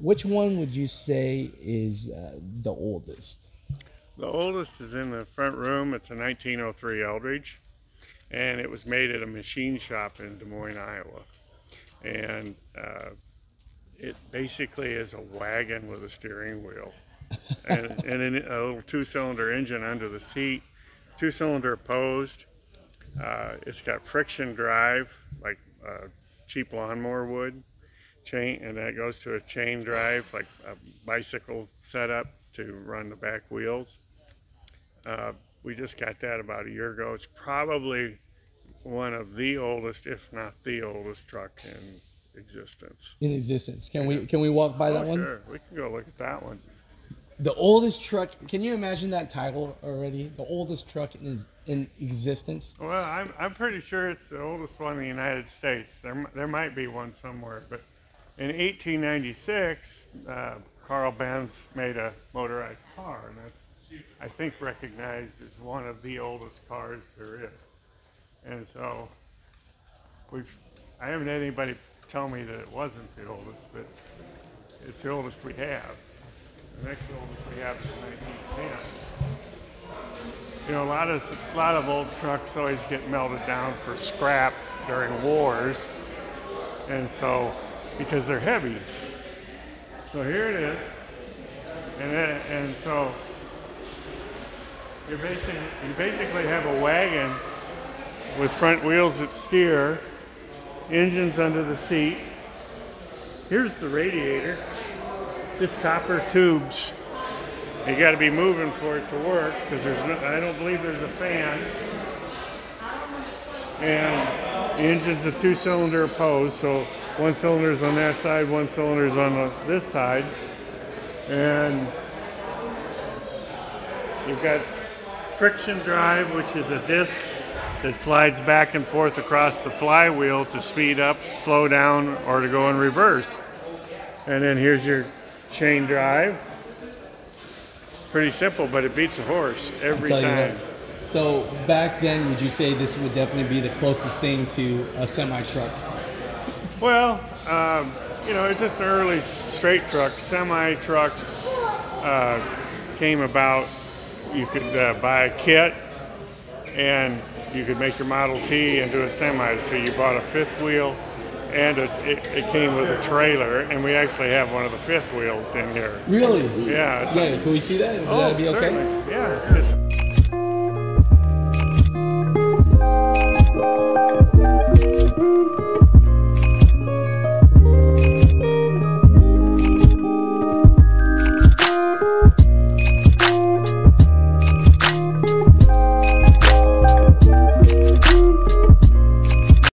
Which one would you say is the oldest? The oldest is in the front room. It's a 1903 Eldridge, and it was made at a machine shop in Des Moines, Iowa. And it basically is a wagon with a steering wheel and a little two-cylinder engine under the seat, two-cylinder opposed. It's got friction drive, like a cheap lawnmower would. Chain, and that goes to a chain drive, like a bicycle setup to run the back wheels. We just got that about a year ago. It's probably one of the oldest, if not the oldest truck in existence. Can we walk by that one? Sure, we can go look at that one. The oldest truck. Can you imagine that title already? The oldest truck in existence. Well, I'm pretty sure it's the oldest one in the United States. There might be one somewhere, but in 1896, Karl Benz made a motorized car, and that's, I think, recognized as one of the oldest cars there is. And so, I haven't had anybody tell me that it wasn't the oldest, but it's the oldest we have. The next oldest we have is 1910. You know, a lot of old trucks always get melted down for scrap during wars, and so, because they're heavy. So here it is. And so you basically have a wagon with front wheels that steer, engines under the seat. Here's the radiator, just copper tubes. You gotta be moving for it to work because I don't believe there's a fan. And the engine's a two-cylinder opposed, so one cylinder's on that side, one cylinder's on this side. And you've got friction drive, which is a disc that slides back and forth across the flywheel to speed up, slow down, or to go in reverse. And then here's your chain drive. Pretty simple, but it beats a horse every time. So back then, would you say this would definitely be the closest thing to a semi-truck? Well, you know, it's just early straight trucks. Semi-trucks came about. You could buy a kit, and you could make your Model T into a semi. So you bought a fifth wheel, and it came with a trailer, and we actually have one of the fifth wheels in here. Really? Yeah. Can we see that? Would that be okay? Certainly. Yeah.